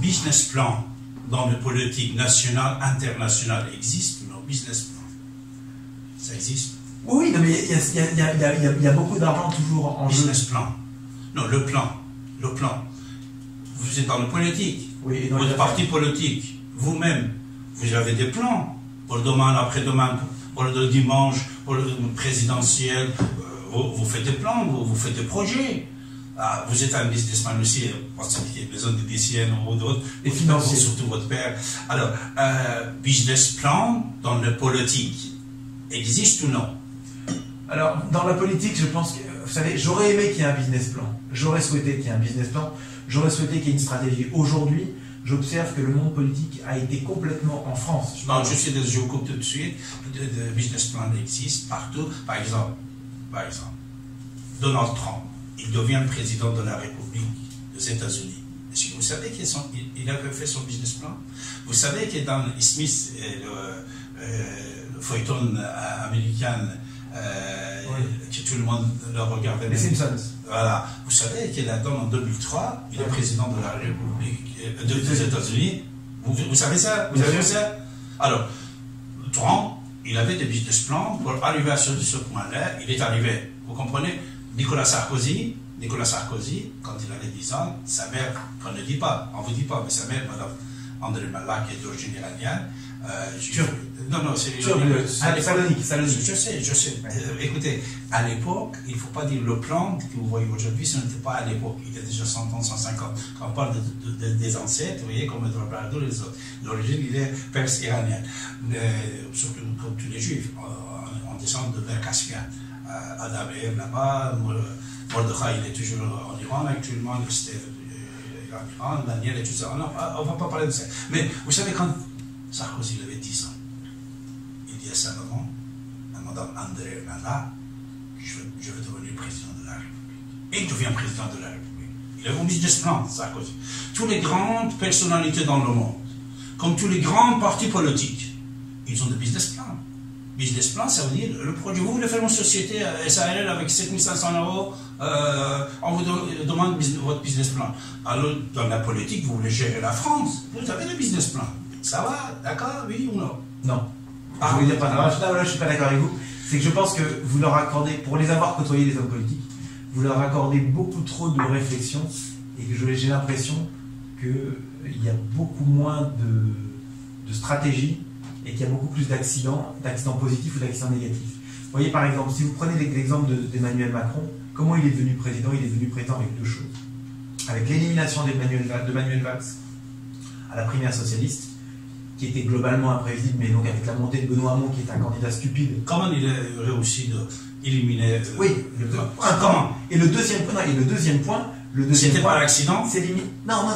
business plan dans les politiques nationales, internationales existe, nos business plans. Ça existe? Oui, non, mais il y a beaucoup d'argent toujours en jeu. Business plan. Non, le plan. Le plan. Vous êtes dans le politique. Oui, dans votre parti politique, vous-même, vous avez des plans pour demain, après-demain, pour le dimanche, pour le présidentiel. Vous faites des plans, vous faites des projets. Ah, vous êtes un businessman aussi, parce qu'il y a besoin de DCN ou d'autres, et financiers, surtout votre père. Alors, business plan dans la politique, existe ou non? Alors, dans la politique, je pense que, vous savez, j'aurais aimé qu'il y ait un business plan. J'aurais souhaité qu'il y ait un business plan. J'aurais souhaité qu'il y ait une stratégie. Aujourd'hui, j'observe que le monde politique a été complètement en France. Non, je suis désolé, je vous coupe tout de suite. Le business plan existe partout. Par exemple, Donald Trump. Il devient président de la République des États-Unis. Est-ce que vous savez qu'il avait fait son business plan? Vous savez que dans Smith, le feuilleton américain, oui, que tout le monde le regardait. Les Simpsons. Voilà. Vous savez qu'il a donné en 2003, il est président de la République des États-Unis. Vous savez ça? Vous avez vu ça? Alors, Trump, il avait des business plans pour arriver à ce point-là. Il est arrivé. Vous comprenez? Nicolas Sarkozy, quand il avait 10 ans, sa mère, on ne dit pas, mais sa mère, madame André Malla, qui est d'origine iranienne, je sais. Ouais. Écoutez, à l'époque, il ne faut pas dire le plan que vous voyez aujourd'hui, ce n'était pas à l'époque, il y a déjà 100 ans, 150. Quand on parle des ancêtres, vous voyez, comme le Drabardo et les autres, l'origine, il est perse-iranienne, surtout comme tous les juifs, on descend de vers Caspienne. Adam et Ève là-bas, Mordechai il est toujours en Iran, actuellement il est en Iran, Daniel et tout ça. Non, on ne va pas parler de ça. Mais vous savez, quand Sarkozy avait 10 ans, il dit à sa maman, à madame André Malla, je veux devenir président de la République. Et il devient président de la République. Il avait un business plan, Sarkozy. Toutes les grandes personnalités dans le monde, comme tous les grands partis politiques, ils ont des business plans. Business plan, ça veut dire le produit. Vous voulez faire une société SARL avec 7 500 €, on vous demande votre business plan. Alors, dans la politique, vous voulez gérer la France, vous avez le business plan. Ça va, d'accord, oui ou non? Non. Ah, oui, pas d'accord. Là, je suis pas d'accord avec vous. C'est que je pense que vous leur accordez, pour les avoir côtoyés, les hommes politiques, vous leur accordez beaucoup trop de réflexion et que j'ai l'impression qu'il y a beaucoup moins de stratégie. Et qu'il y a beaucoup plus d'accidents positifs ou d'accidents négatifs. Vous voyez par exemple, si vous prenez l'exemple d'Emmanuel Macron, comment il est devenu président? Il est devenu président avec deux choses. Avec l'élimination de Manuel Valls à la primaire socialiste, qui était globalement imprévisible, mais donc avec la montée de Benoît Hamon, qui est un candidat stupide. Comment il a réussi d'éliminer... Oui, comment? Et le deuxième point, c'était par accident? C'est limite. Non,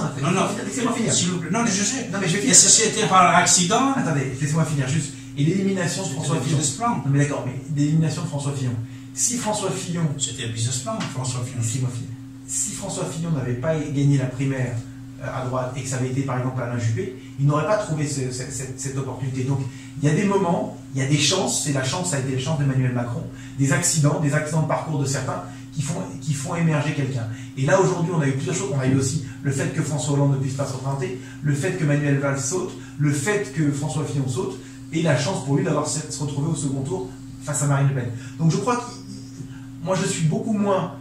laissez-moi finir. S'il vous plaît. Non, je sais. Non, mais je vais finir. Et ceci était par accident? Attendez, laissez-moi finir juste. Et l'élimination de François Fillon. Non, mais d'accord, mais l'élimination de François Fillon. Si François Fillon. C'était un business plan, François Fillon. Laissez-moi finir. Si François Fillon n'avait pas gagné la primaire à droite et que ça avait été par exemple Alain Juppé, il n'aurait pas trouvé cette opportunité. Donc, il y a des moments, il y a des chances, ça a été la chance d'Emmanuel Macron, des accidents de parcours de certains. Qui font émerger quelqu'un. Et là, aujourd'hui, on a eu plusieurs choses. On a eu aussi le fait que François Hollande ne puisse pas se représenter, le fait que Manuel Valls saute, le fait que François Fillon saute, et la chance pour lui d'avoir se retrouver au second tour face à Marine Le Pen. Donc je crois que... Moi, je suis beaucoup moins...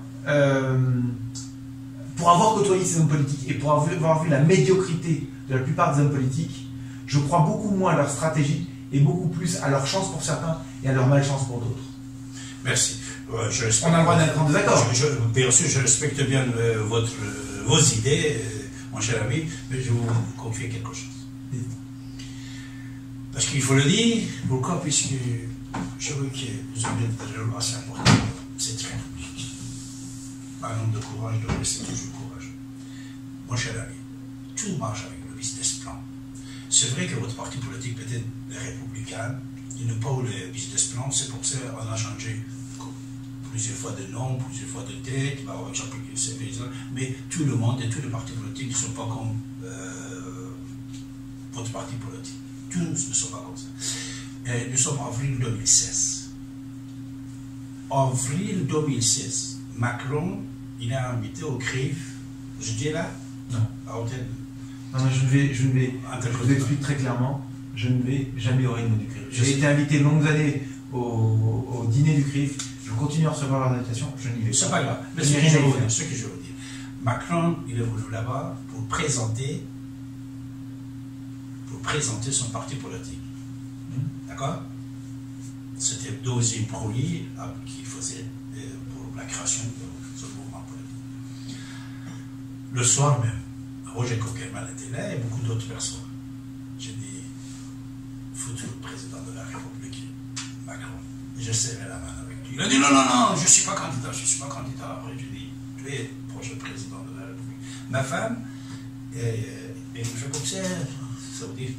pour avoir côtoyé ces hommes politiques et pour avoir vu la médiocrité de la plupart des hommes politiques, je crois beaucoup moins à leur stratégie et beaucoup plus à leur chance pour certains et à leur malchance pour d'autres. Merci. On a le droit d'être en désaccord. Bien sûr, je respecte bien vos idées, mon cher ami, mais je vais vous confier quelque chose. Parce qu'il faut le dire, pourquoi? Puisque je veux que vous ayez des relations importantes. C'est très compliqué. Un homme de courage doit rester toujours courageux. Mon cher ami, tout marche avec le business plan. C'est vrai que votre parti politique, peut-être les républicains, ils n'ont pas eu le business plan, c'est pour ça qu'on a changé plusieurs fois de nom, plusieurs fois de tête, mais tout le monde et tous les partis politiques ne sont pas comme votre parti politique. Tous ne sont pas comme ça. Et nous sommes en avril 2016. En avril 2016, Macron, il est invité au CRIF, je dis là, Non. Ah, ok. Non, mais je vous explique très clairement, je ne vais jamais au rythme du CRIF. J'ai été invité longues années au dîner du CRIF, je continue à recevoir leur invitation, je n'y vais pas. C'est pas grave. Mais ce que je veux dire, Macron, il est venu là-bas pour présenter son parti politique. D'accord? C'était dosé promis qu'il faisait pour la création de ce mouvement politique. Le soir même, Roger Coquemal était là et beaucoup d'autres personnes. J'ai dit, futur président de la République, Macron, j'ai serré la main avec lui. Il a dit, non, non, non, je ne suis pas candidat, je ne suis pas candidat. J'ai dit, tu es prochain président de la République. Ma femme, elle me fait comme ça, ça veut dire,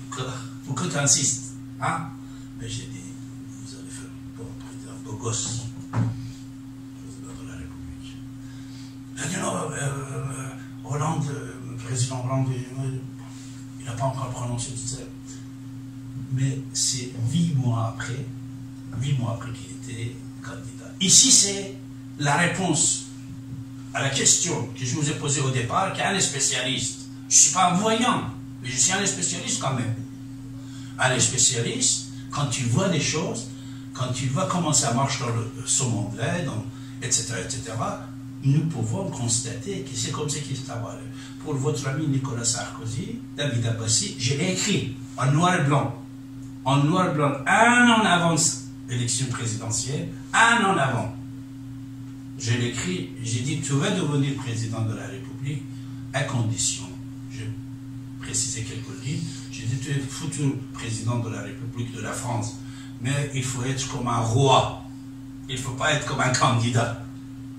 pourquoi tu insistes, hein? Mais j'ai dit, vous allez faire un bon président, beau gosse, président de la République. Il a dit, non, Hollande, président Hollande, il n'a pas encore prononcé tout ça. Mais c'est 8 mois après qu'il était candidat. Ici, c'est la réponse à la question que je vous ai posée au départ, qu'un spécialiste. Je ne suis pas un voyant, mais je suis un spécialiste quand même. Un spécialiste, quand tu vois des choses, quand tu vois comment ça marche dans ce monde-là, etc., etc., nous pouvons constater que c'est comme ça qu'il s'est avalé. Pour votre ami Nicolas Sarkozy, David Abbassi, je l'ai écrit en noir et blanc. En noir et blanc, un an avant l'élection présidentielle, un an avant. Je l'ai écrit, j'ai dit, tu vas devenir président de la République à condition. J'ai précisé quelques lignes. J'ai dit, tu es futur président de la République de la France, mais il faut être comme un roi. Il ne faut pas être comme un candidat.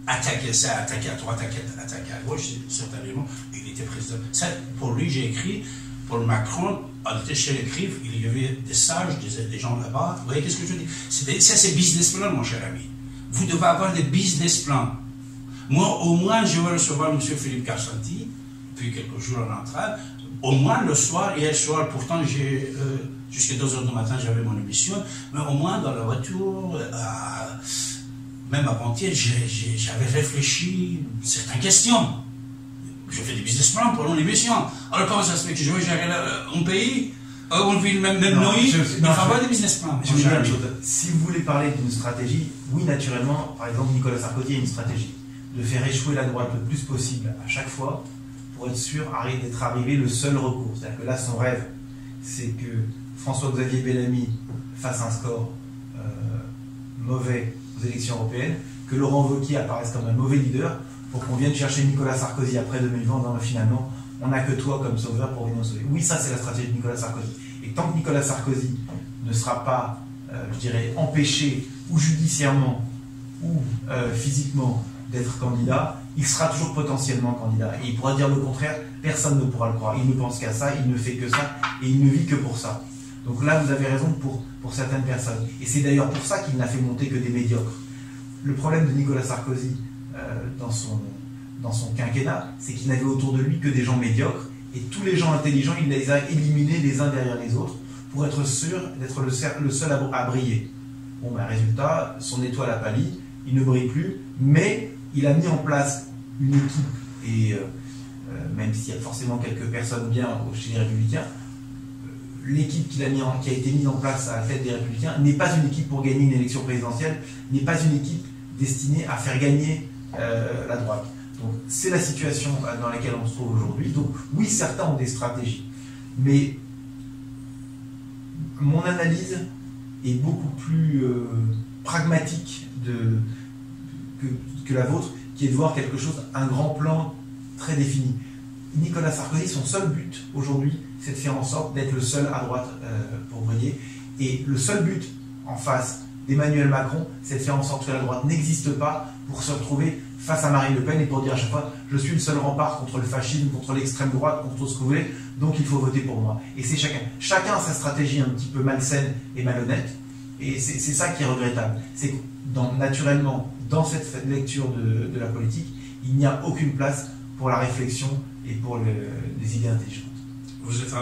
Attaquer ça, attaquer à droite, attaquer à gauche, certainement, il était président. Ça, pour lui, j'ai écrit, pour Macron, on était chez les CRIF, il y avait des sages, des gens là-bas. Vous voyez, qu'est-ce que je dis? Ça, c'est business plan, mon cher ami. Vous devez avoir des business plans. Moi, au moins, je vais recevoir M. Philippe Karsenty, puis quelques jours en entrant, au moins le soir, hier soir, pourtant, j'ai jusqu'à 2 h du matin, j'avais mon émission, mais au moins, dans la voiture, même avant-hier, j'avais réfléchi certaines questions. Je fais des business plans pendant l'émission. Alors comment ça se fait que je veux gérer un pays, une ville, même non, nous, il ne faut pas des business plans. Si vous voulez parler d'une stratégie, oui, naturellement, par exemple, Nicolas Sarkozy a une stratégie de faire échouer la droite le plus possible à chaque fois pour être sûr d'être arrivé le seul recours. C'est-à-dire que là, son rêve, c'est que François-Xavier Bellamy fasse un score mauvais aux élections européennes, que Laurent Wauquiez apparaisse comme un mauvais leader pour qu'on vienne chercher Nicolas Sarkozy après 2020, non, finalement, on n'a que toi comme sauveur pour venir sauver. Oui, ça, c'est la stratégie de Nicolas Sarkozy. Et tant que Nicolas Sarkozy ne sera pas, je dirais, empêché, ou judiciairement, ou physiquement, d'être candidat, il sera toujours potentiellement candidat. Et il pourra dire le contraire, personne ne pourra le croire. Il ne pense qu'à ça, il ne fait que ça, et il ne vit que pour ça. Donc là, vous avez raison pour certaines personnes. Et c'est d'ailleurs pour ça qu'il n'a fait monter que des médiocres. Le problème de Nicolas Sarkozy dans son quinquennat, c'est qu'il n'avait autour de lui que des gens médiocres. Et tous les gens intelligents, il les a éliminés les uns derrière les autres pour être sûr d'être le seul à briller. Bon, ben, résultat, son étoile a pâli, il ne brille plus, mais il a mis en place une équipe. Et même s'il y a forcément quelques personnes bien chez les Républicains, l'équipe qui a été mise en place à la tête des Républicains n'est pas une équipe pour gagner une élection présidentielle, n'est pas une équipe destinée à faire gagner la droite. Donc c'est la situation dans laquelle on se trouve aujourd'hui. Donc oui, certains ont des stratégies, mais mon analyse est beaucoup plus pragmatique que la vôtre, qui est de voir quelque chose, un grand plan très défini. Nicolas Sarkozy, son seul but aujourd'hui, c'est de faire en sorte d'être le seul à droite pour briller. Et le seul but en face d'Emmanuel Macron, c'est de faire en sorte que la droite n'existe pas pour se retrouver face à Marine Le Pen et pour dire à chaque fois « Je suis le seul rempart contre le fascisme, contre l'extrême droite, contre tout ce que vous voulez, donc il faut voter pour moi. » Et c'est chacun. Chacun a sa stratégie un petit peu malsaine et malhonnête. Et c'est ça qui est regrettable. C'est que naturellement, dans cette lecture de la politique, il n'y a aucune place pour la réflexion et pour les idées intelligentes. Vous êtes